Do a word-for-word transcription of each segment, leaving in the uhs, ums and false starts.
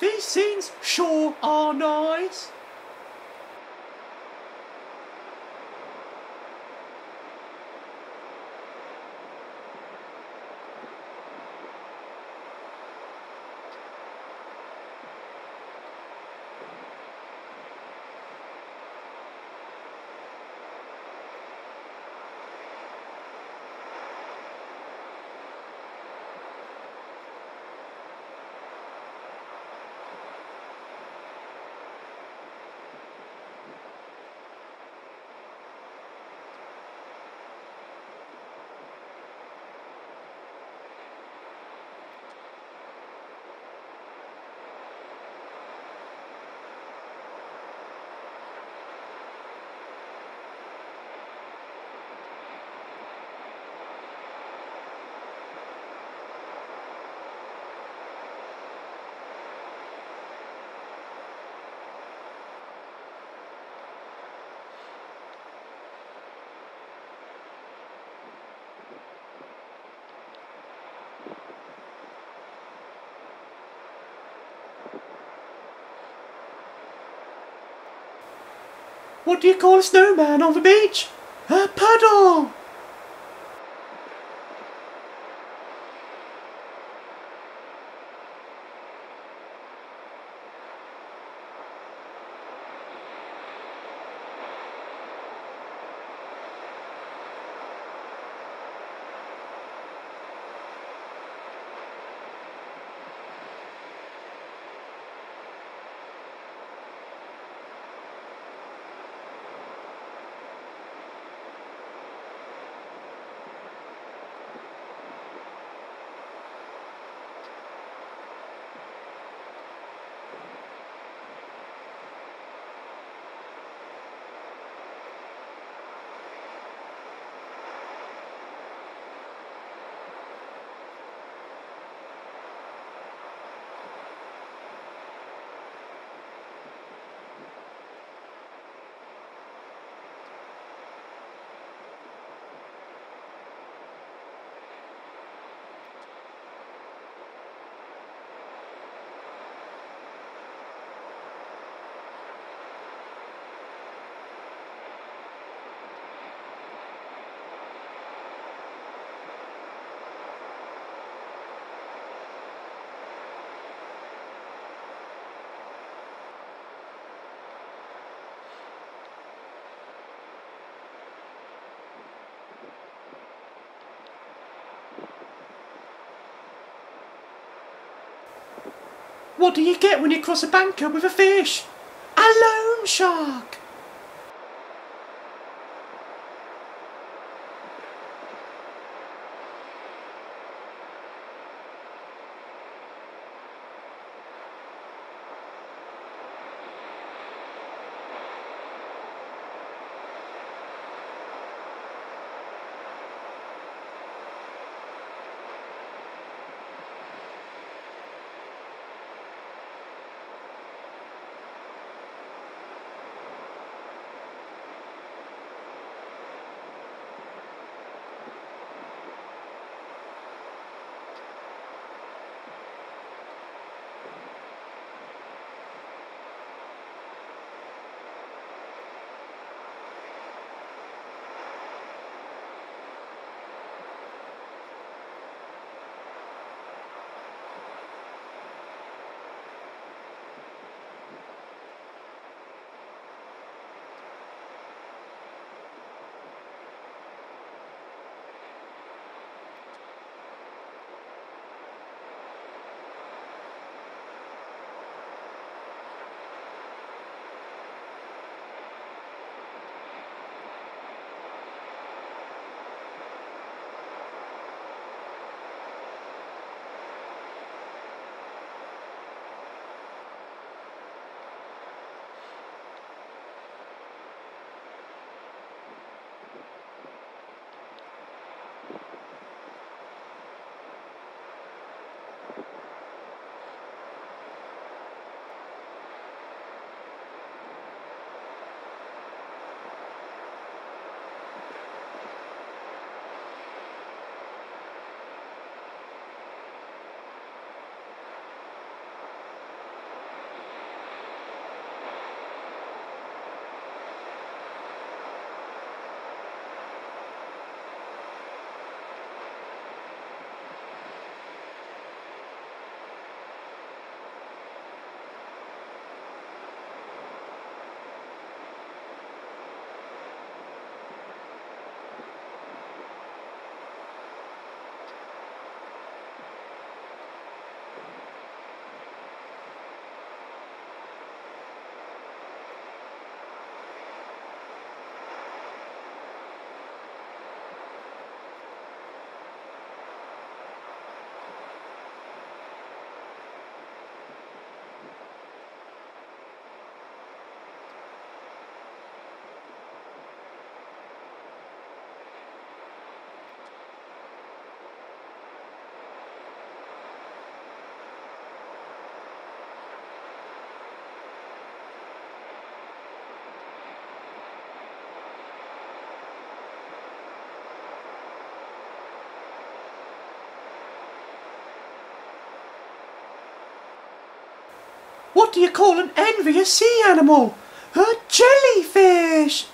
These scenes sure are nice. What do you call a snowman on the beach? A puddle! What do you get when you cross a banker with a fish? A loan shark! What do you call an envious sea animal? A jellyfish!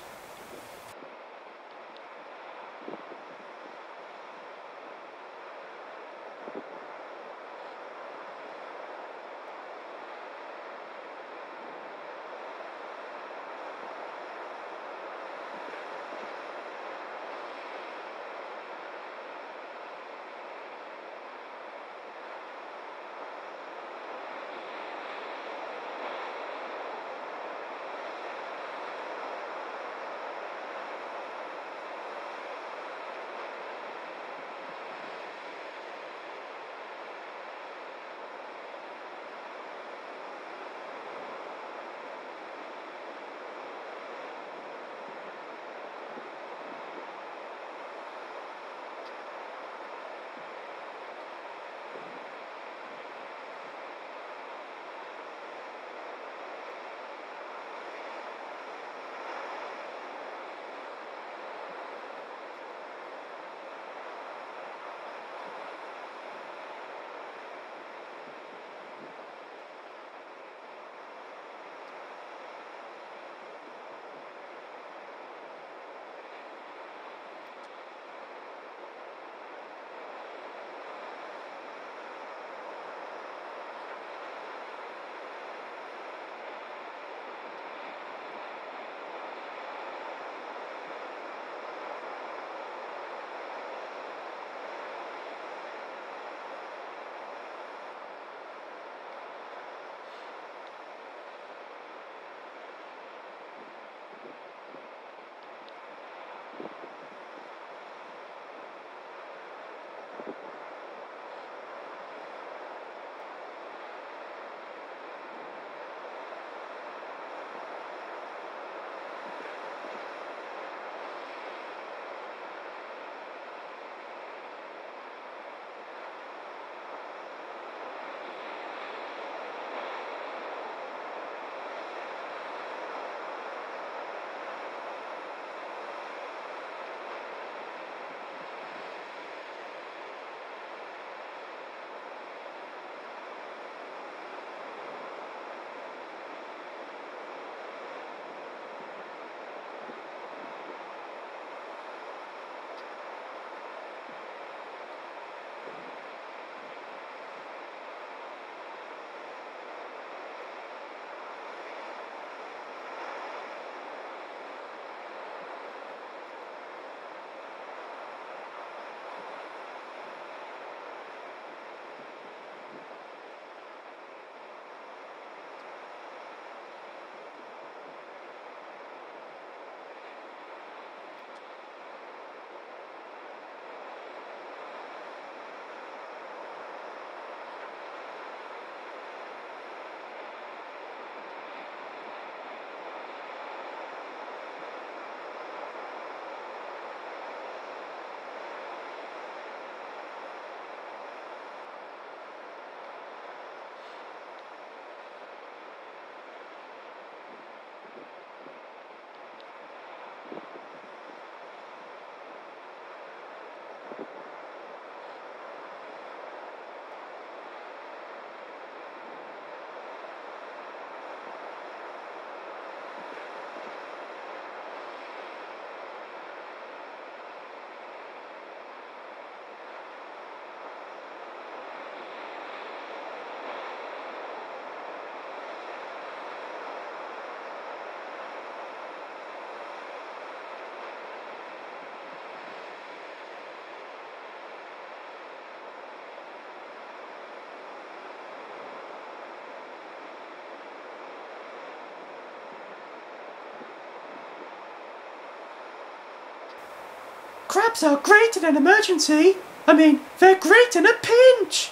Crabs are great in an emergency. I mean, they're great in a pinch.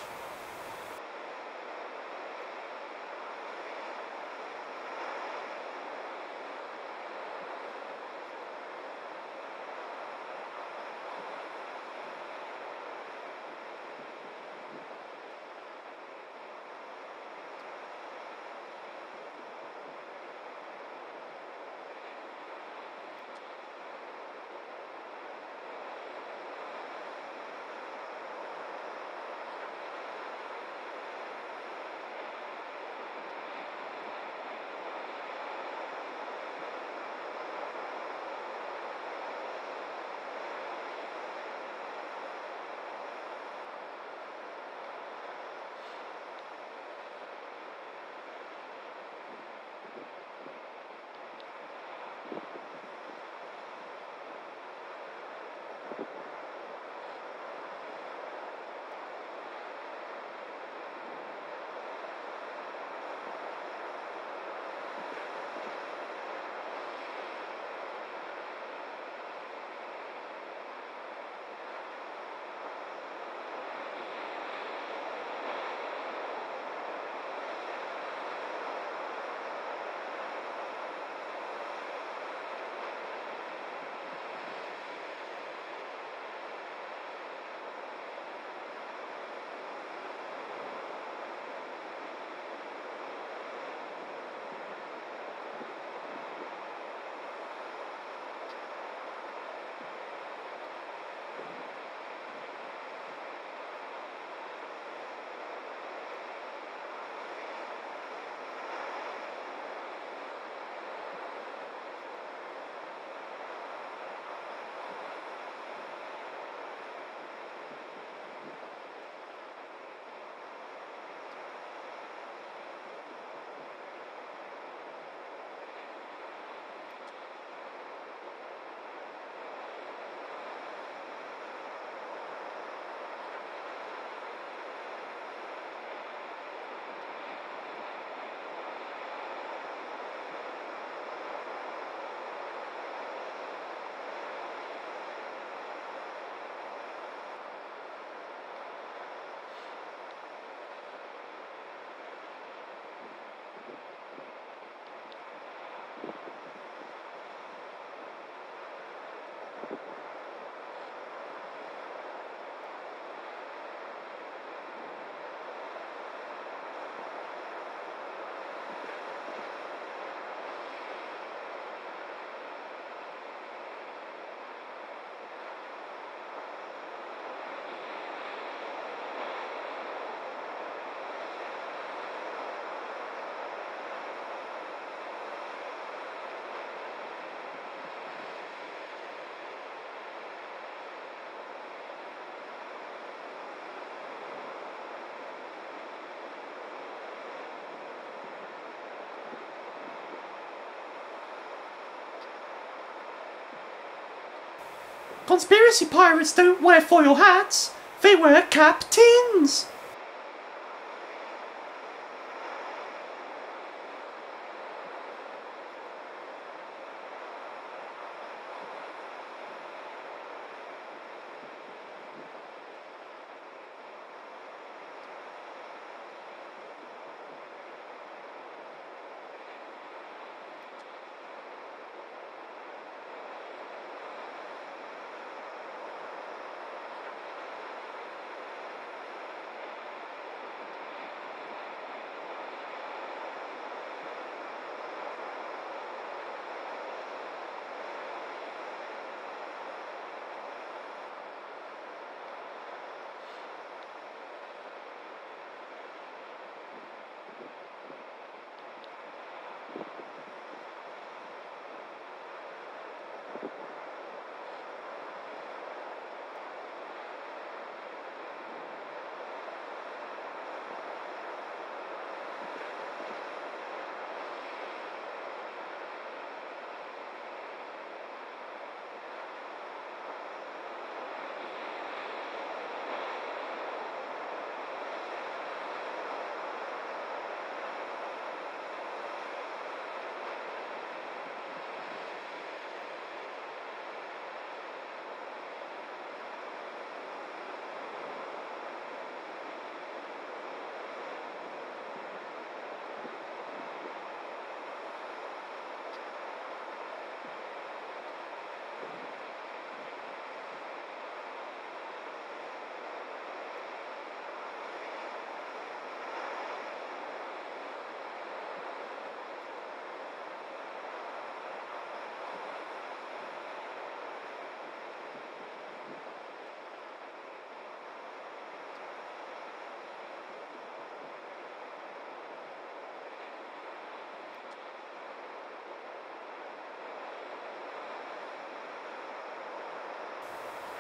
Conspiracy pirates don't wear foil hats, they wear cap tins!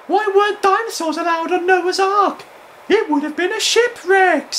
Why weren't dinosaurs allowed on Noah's Ark? It would have been a shipwreck!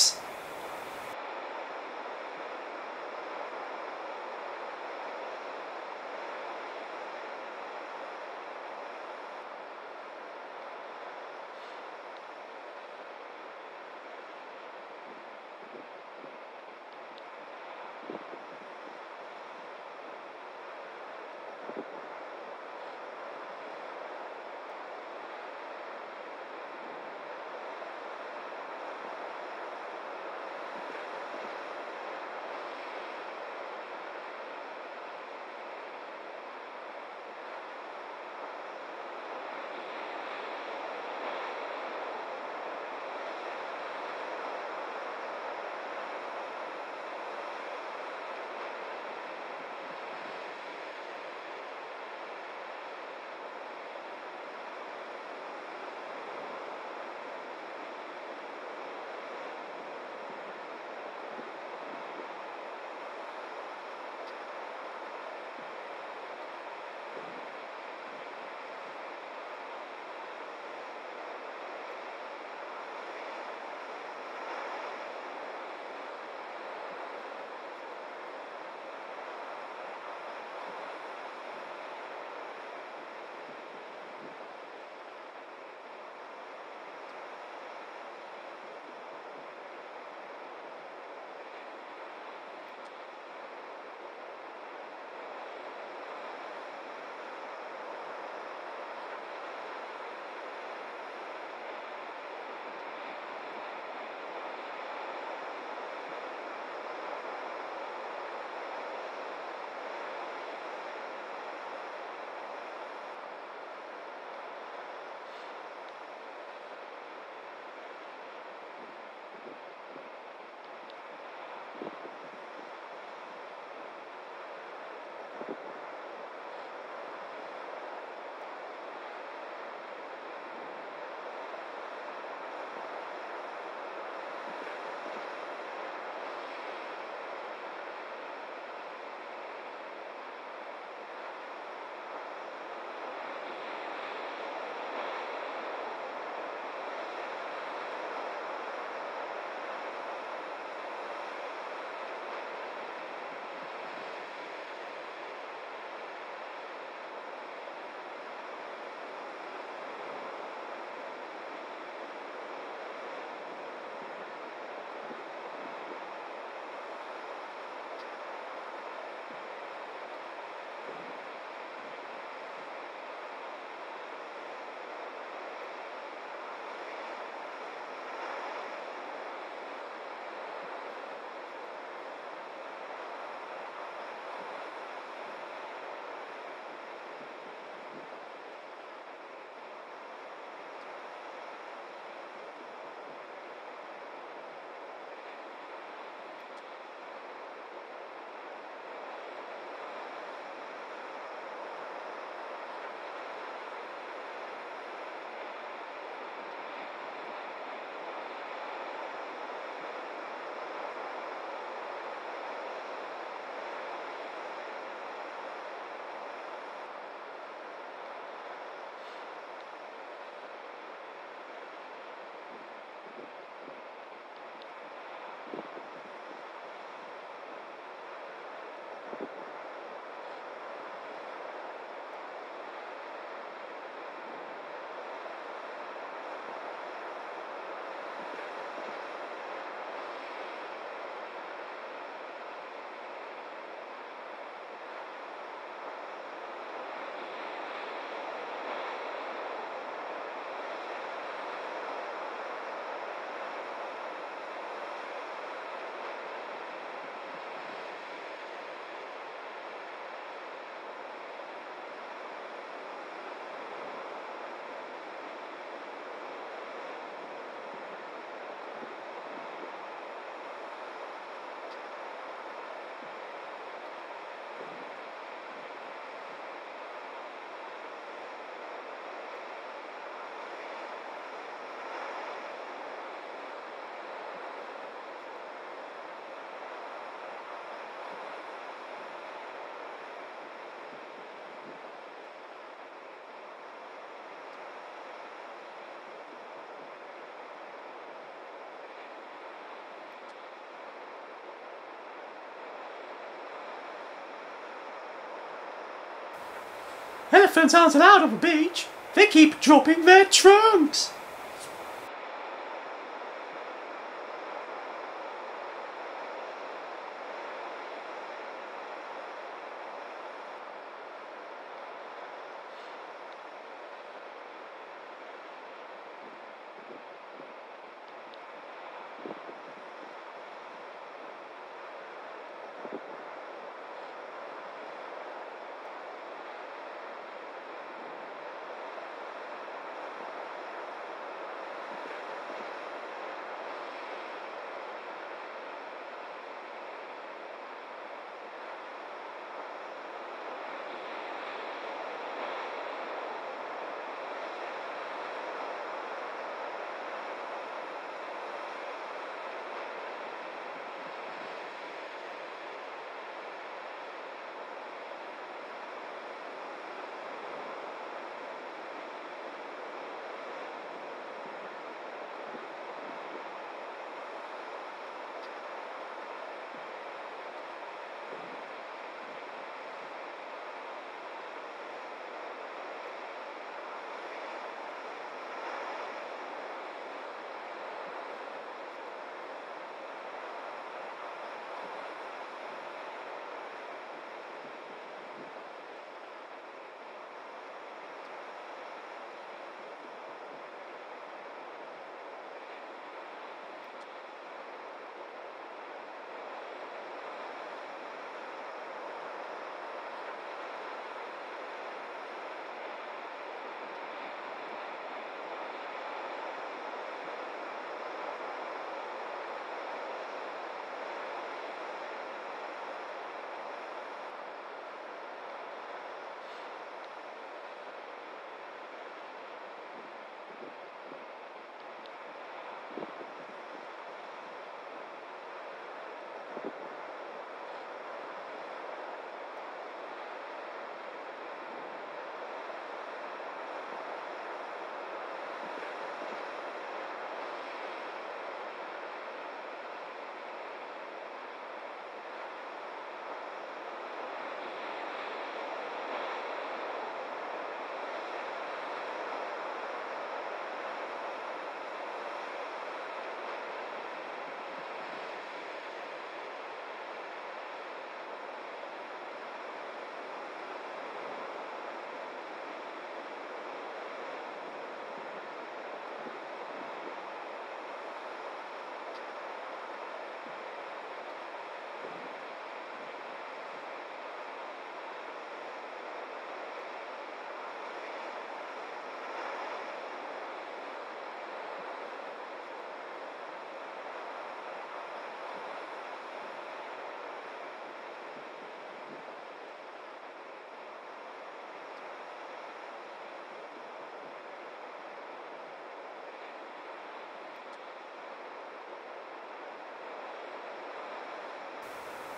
Elephants aren't allowed on the beach. They keep dropping their trunks.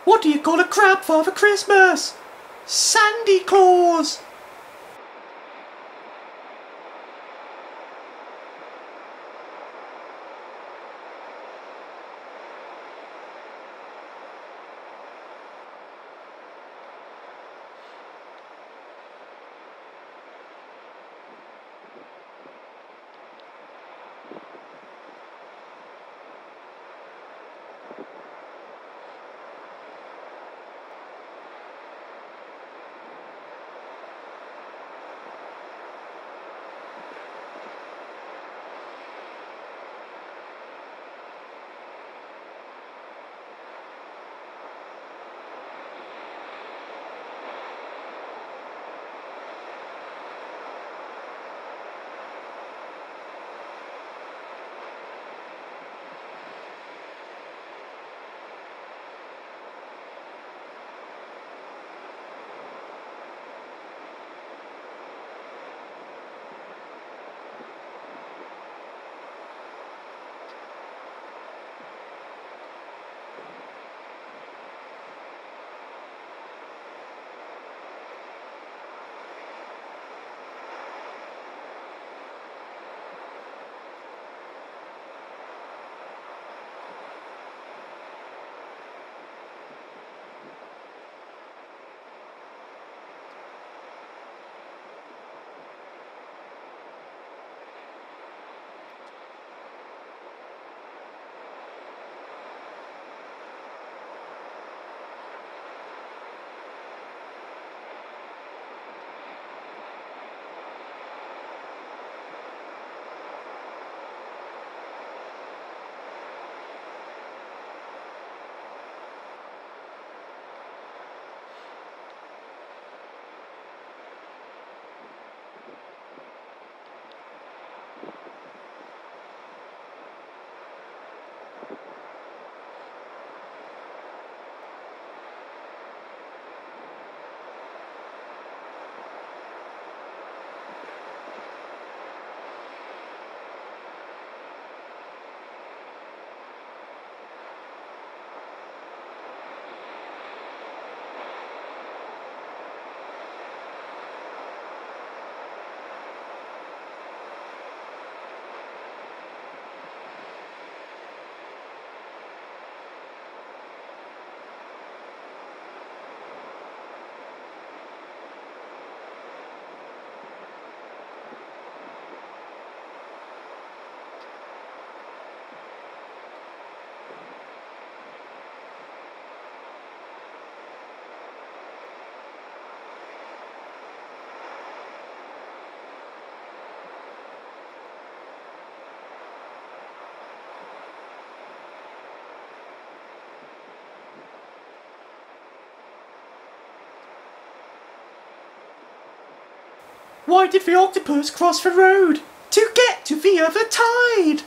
What do you call a crab, Father Christmas? Sandy Claus! Why did the octopus cross the road? To get to the other tide!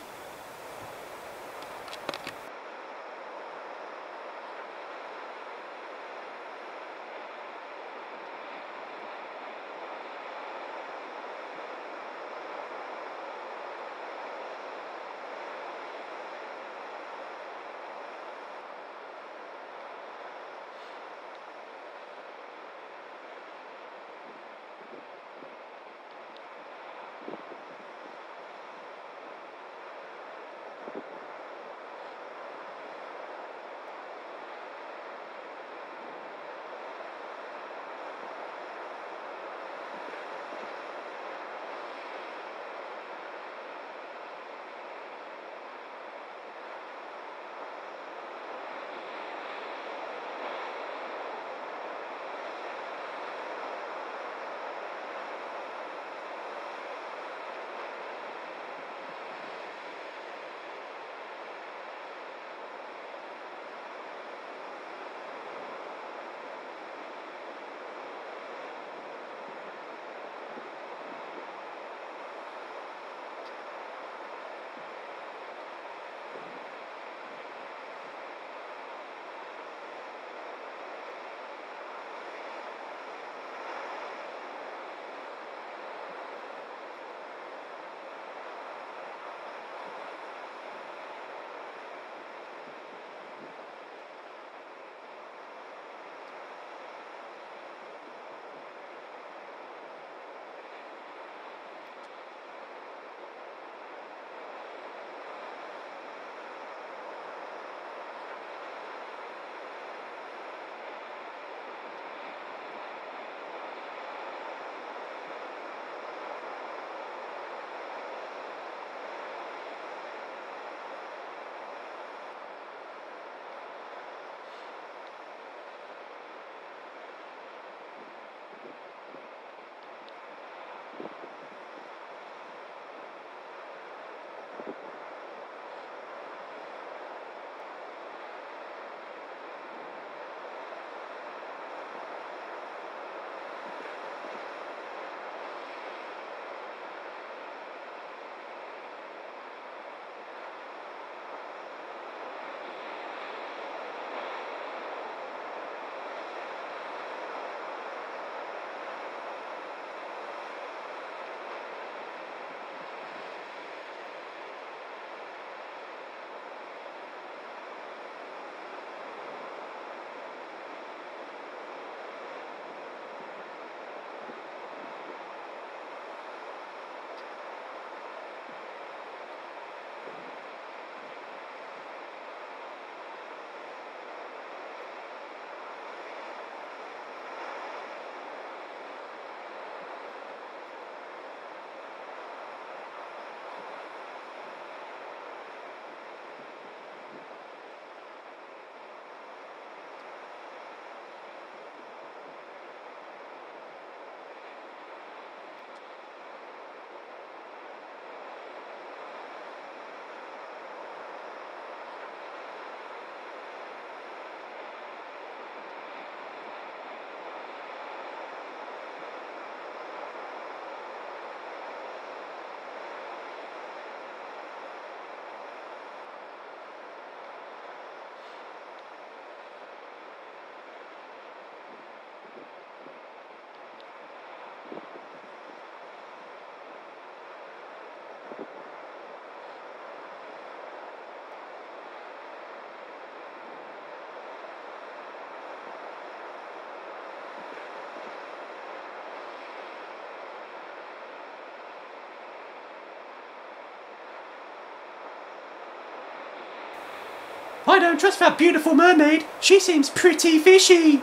I don't trust that beautiful mermaid. She seems pretty fishy.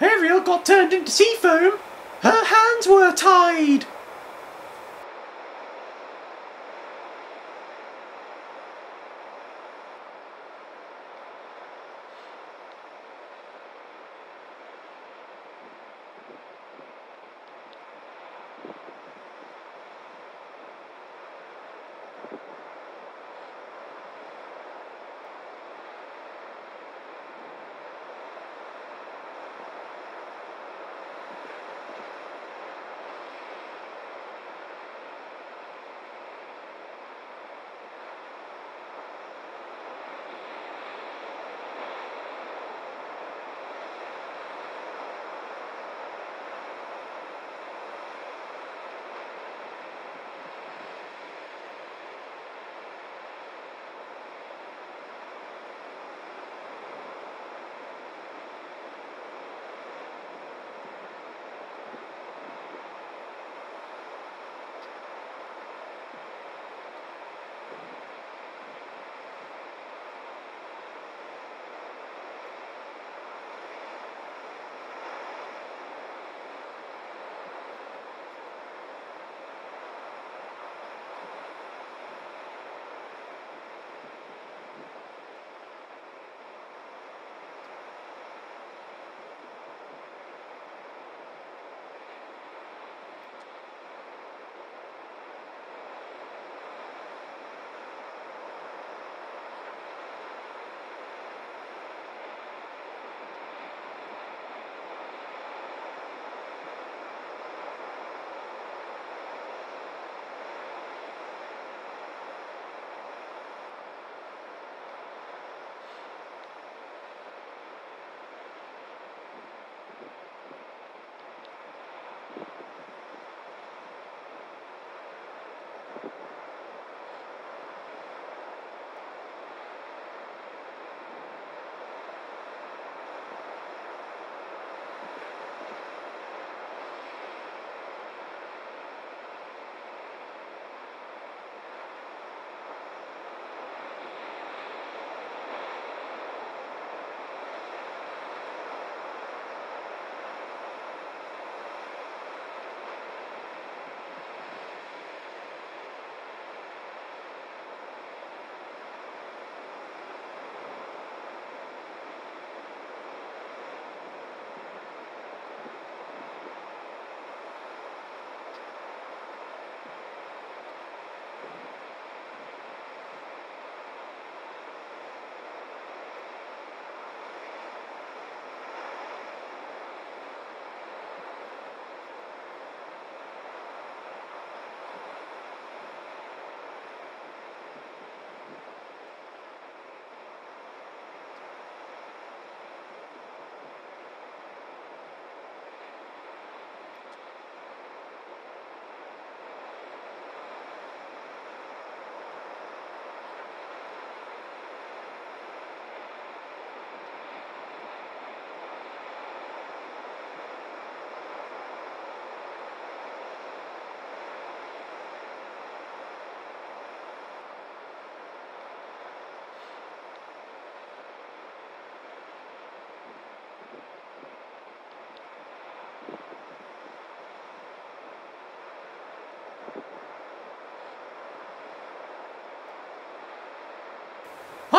Ariel got turned into sea foam. Her hands were tied.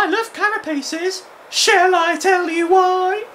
I love carapaces. Shall I tell you why?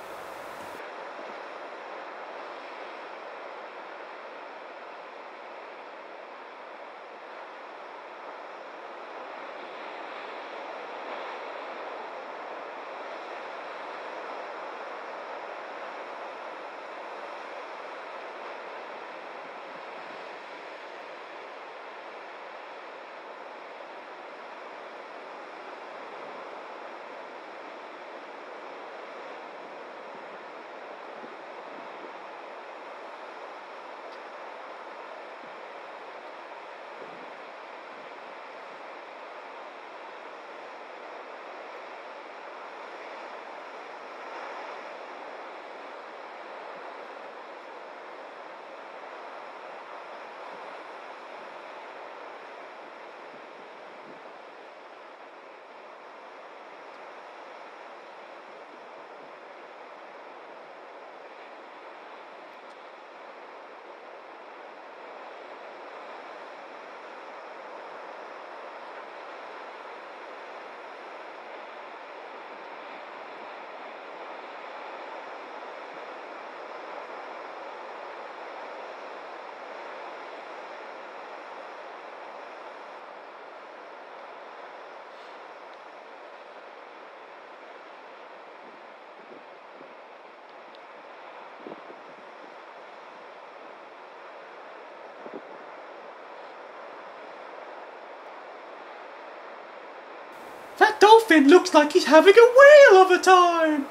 That dolphin looks like he's having a whale of a time!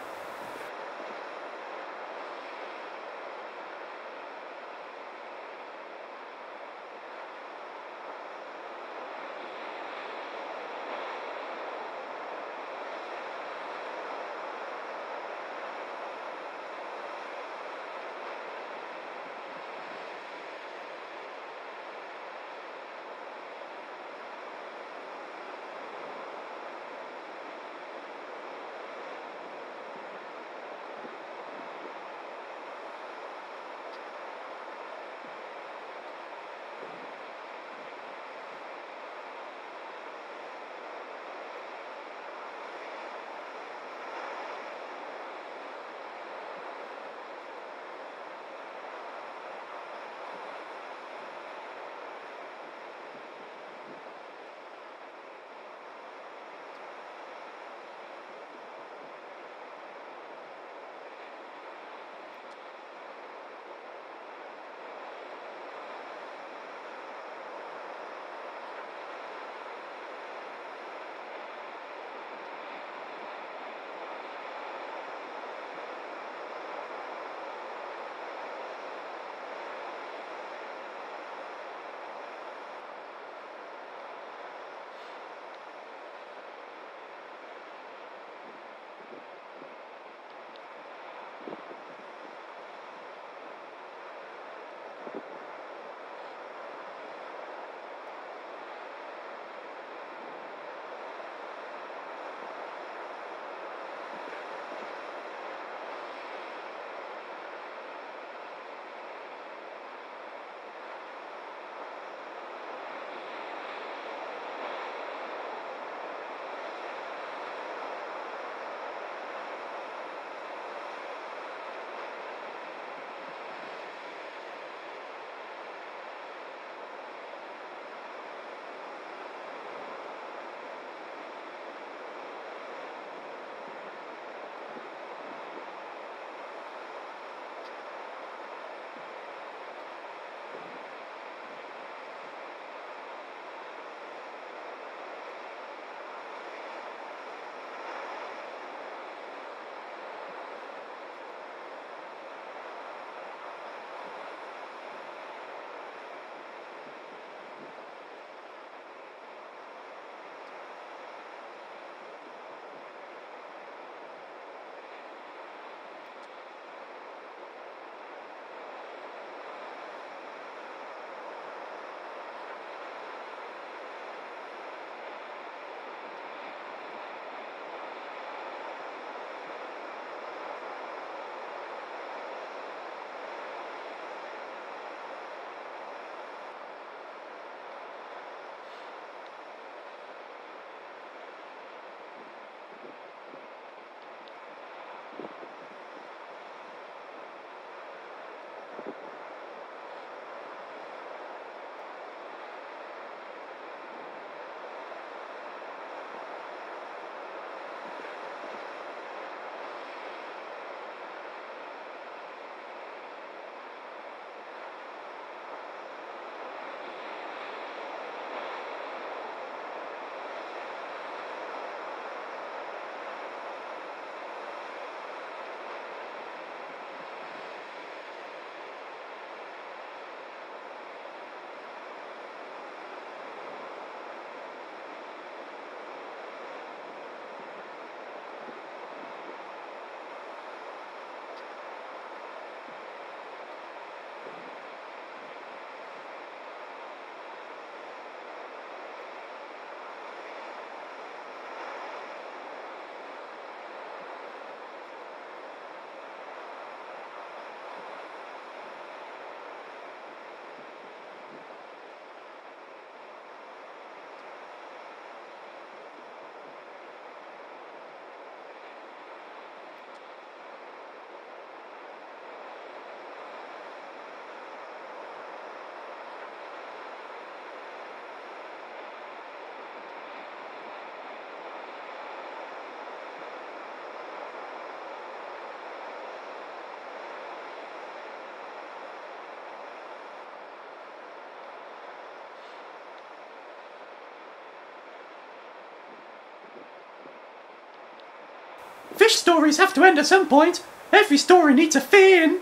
Fish stories have to end at some point. Every story needs a fin.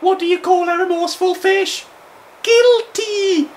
What do you call a remorseful fish? Guilty!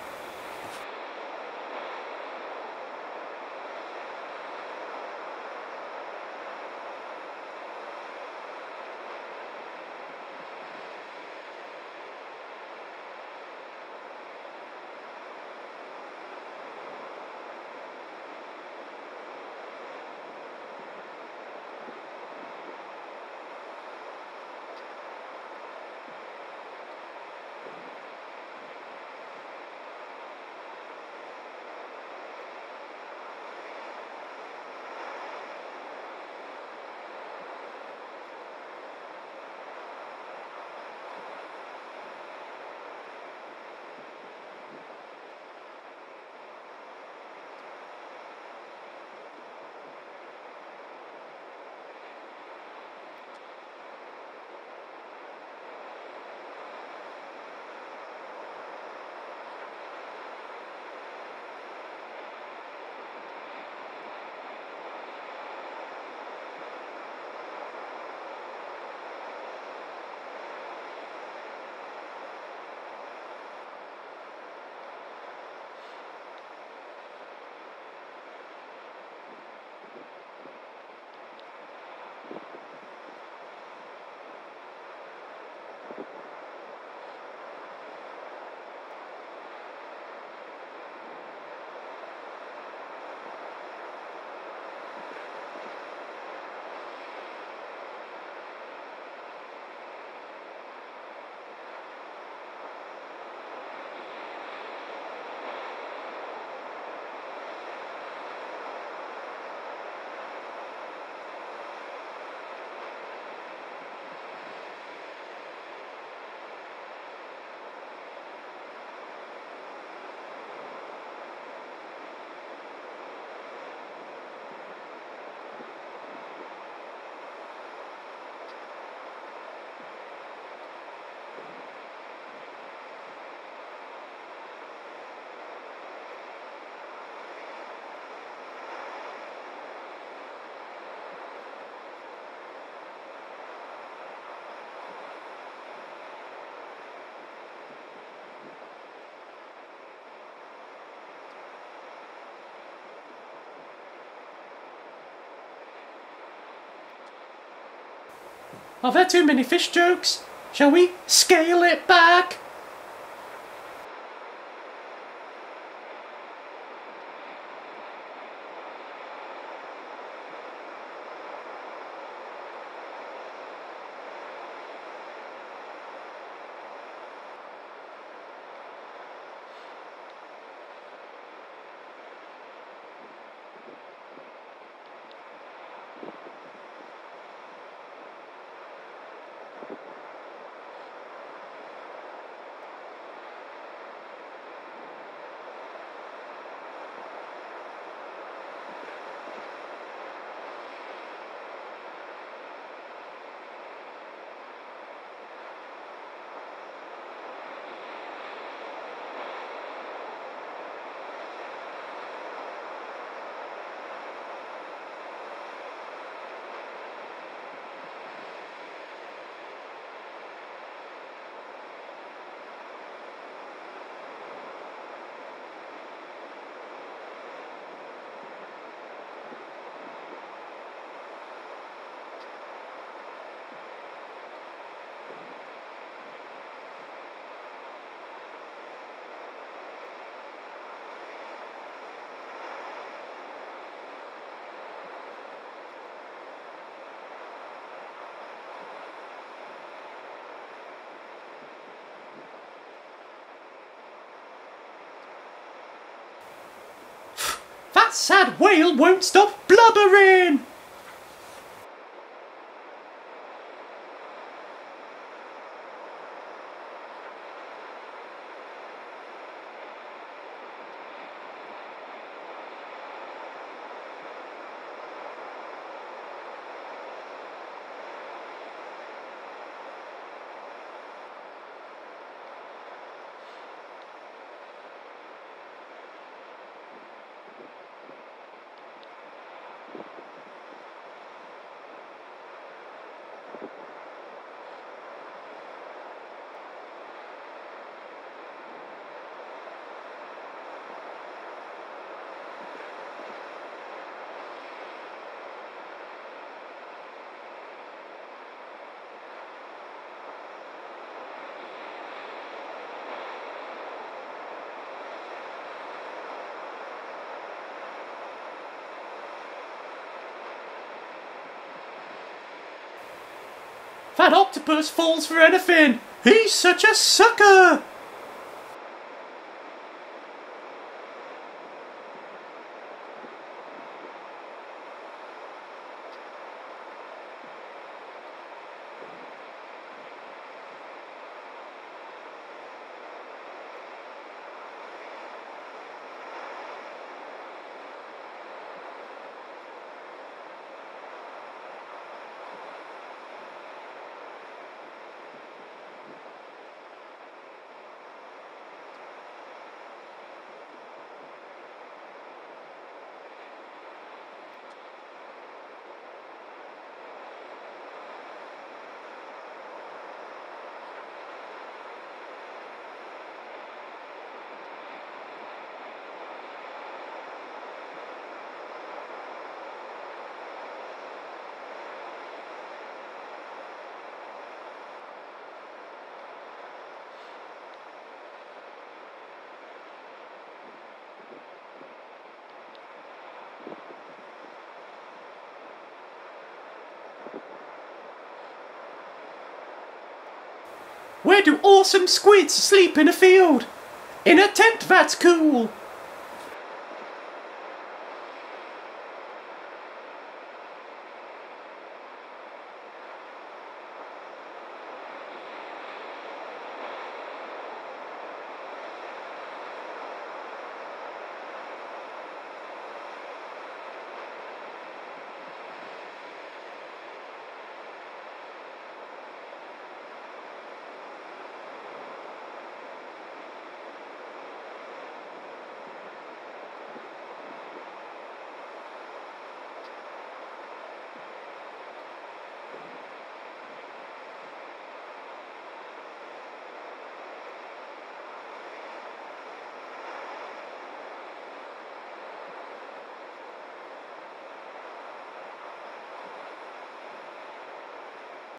Are there too many fish jokes? Shall we scale it back? That sad whale won't stop blubbering! That octopus falls for anything! He's such a sucker! Where do awesome squids sleep in a field? In a tent, that's cool!